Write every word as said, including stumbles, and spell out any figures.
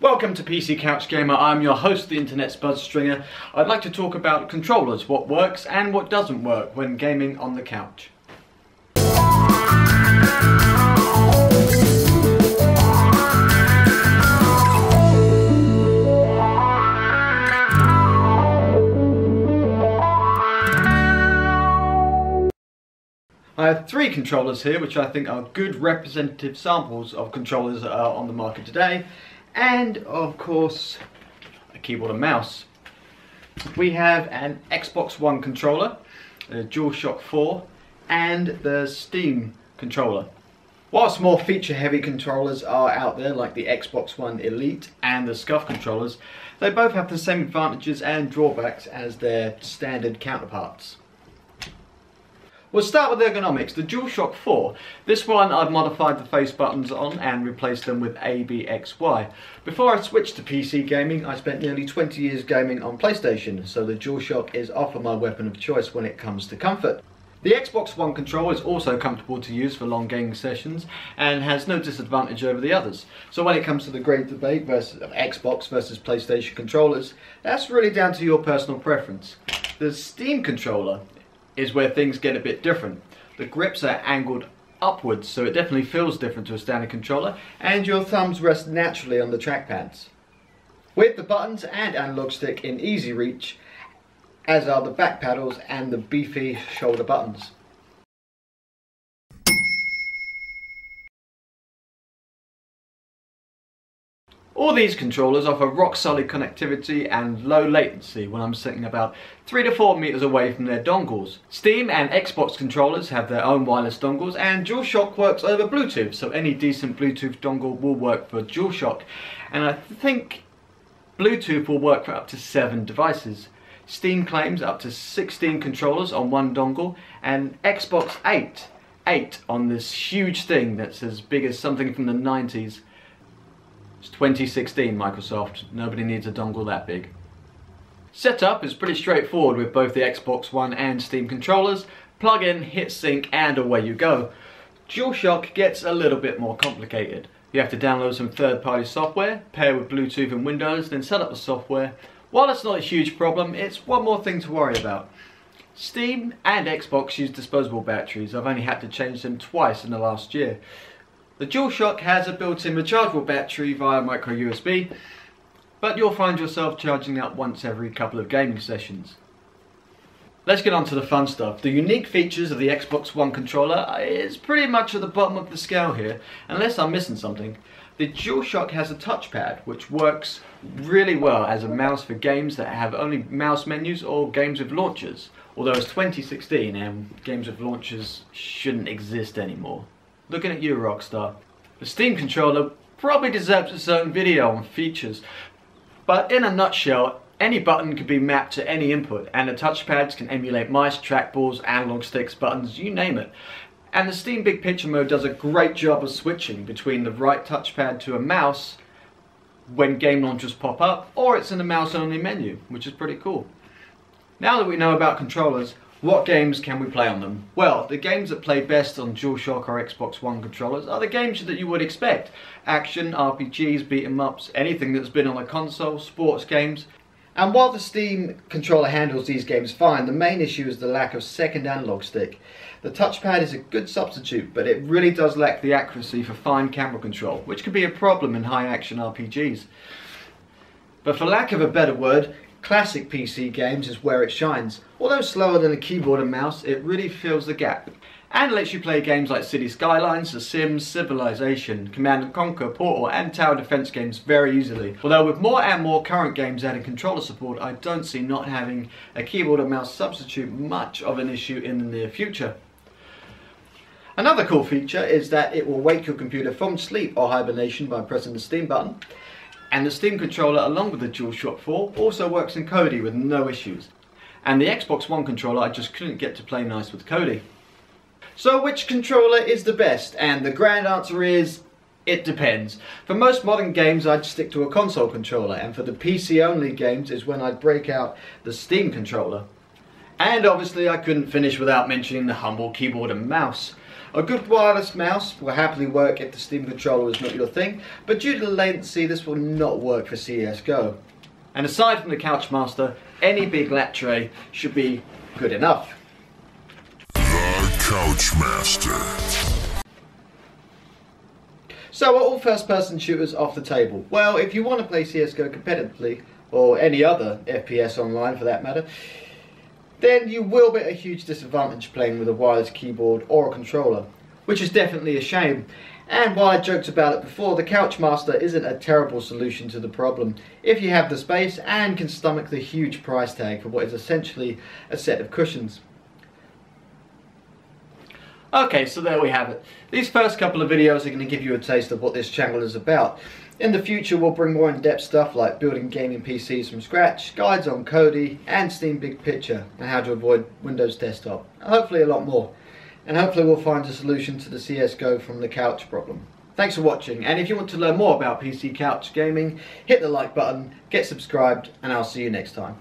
Welcome to P C Couch Gamer, I'm your host, the internet's Buzz Stringer. I'd like to talk about controllers, what works and what doesn't work when gaming on the couch. I have three controllers here which I think are good representative samples of controllers that are on the market today, and of course a keyboard and mouse. We have an Xbox One controller, a DualShock four, and the Steam controller. Whilst more feature heavy controllers are out there like the Xbox One Elite and the SCUF controllers, they both have the same advantages and drawbacks as their standard counterparts. We'll start with ergonomics. The DualShock four. This one I've modified the face buttons on and replaced them with A, B, X, Y. Before I switched to P C gaming, I spent nearly twenty years gaming on PlayStation, so the DualShock is often my weapon of choice when it comes to comfort. The Xbox One controller is also comfortable to use for long gaming sessions and has no disadvantage over the others. So when it comes to the great debate versus Xbox versus PlayStation controllers, that's really down to your personal preference. The Steam controller is where things get a bit different. The grips are angled upwards, so it definitely feels different to a standard controller, and your thumbs rest naturally on the trackpads. With the buttons and analog stick in easy reach, as are the back paddles and the beefy shoulder buttons. All these controllers offer rock solid connectivity and low latency when I'm sitting about three to four meters away from their dongles. Steam and Xbox controllers have their own wireless dongles, and DualShock works over Bluetooth, so any decent Bluetooth dongle will work for DualShock. And I think Bluetooth will work for up to seven devices. Steam claims up to sixteen controllers on one dongle, and Xbox eight, eight on this huge thing that's as big as something from the nineties. It's twenty sixteen, Microsoft. Nobody needs a dongle that big. Setup is pretty straightforward with both the Xbox One and Steam controllers. Plug in, hit sync, and away you go. DualShock gets a little bit more complicated. You have to download some third-party software, pair with Bluetooth and Windows, then set up the software. While it's not a huge problem, it's one more thing to worry about. Steam and Xbox use disposable batteries. I've only had to change them twice in the last year. The DualShock has a built-in rechargeable battery via micro U S B, but you'll find yourself charging up once every couple of gaming sessions. Let's get on to the fun stuff. The unique features of the Xbox One controller is pretty much at the bottom of the scale here, unless I'm missing something. The DualShock has a touchpad, which works really well as a mouse for games that have only mouse menus or games with launchers, although it's twenty sixteen and games with launchers shouldn't exist anymore. Looking at you, Rockstar. The Steam controller probably deserves its own video on features, but in a nutshell, any button can be mapped to any input, and the touchpads can emulate mice, trackballs, analog sticks, buttons, you name it. And the Steam Big Picture Mode does a great job of switching between the right touchpad to a mouse when game launchers pop up, or it's in the mouse-only menu, which is pretty cool. Now that we know about controllers, what games can we play on them? Well, the games that play best on DualShock or Xbox One controllers are the games that you would expect. Action, R P Gs, beat-em-ups, anything that's been on a console, sports games. And while the Steam controller handles these games fine, the main issue is the lack of second analog stick. The touchpad is a good substitute, but it really does lack the accuracy for fine camera control, which can be a problem in high-action R P Gs. But for lack of a better word, classic P C games is where it shines. Although slower than a keyboard and mouse, it really fills the gap and lets you play games like City Skylines, The Sims, Civilization, Command and Conquer, Portal and tower defense games very easily. Although with more and more current games adding controller support, I don't see not having a keyboard and mouse substitute much of an issue in the near future. Another cool feature is that it will wake your computer from sleep or hibernation by pressing the Steam button. And the Steam controller, along with the DualShock four, also works in Kodi with no issues. And the Xbox One controller, I just couldn't get to play nice with Kodi. So which controller is the best? And the grand answer is, it depends. For most modern games, I'd stick to a console controller, and for the P C only games is when I'd break out the Steam controller. And obviously I couldn't finish without mentioning the humble keyboard and mouse. A good wireless mouse will happily work if the Steam controller is not your thing, but due to the latency this will not work for C S G O. And aside from the Couchmaster, any big lap tray should be good enough. The Couchmaster. So are all first-person shooters off the table? Well, if you want to play C S G O competitively, or any other F P S online for that matter, then you will be at a huge disadvantage playing with a wireless keyboard or a controller, which is definitely a shame. And while I joked about it before, the Couchmaster isn't a terrible solution to the problem if you have the space and can stomach the huge price tag for what is essentially a set of cushions. Okay, so there we have it. These first couple of videos are going to give you a taste of what this channel is about. In the future we'll bring more in-depth stuff like building gaming P Cs from scratch, guides on Kodi and Steam Big Picture, and how to avoid Windows Desktop, and hopefully a lot more. And hopefully we'll find a solution to the C S G O from the couch problem. Thanks for watching, and if you want to learn more about P C couch gaming, hit the like button, get subscribed, and I'll see you next time.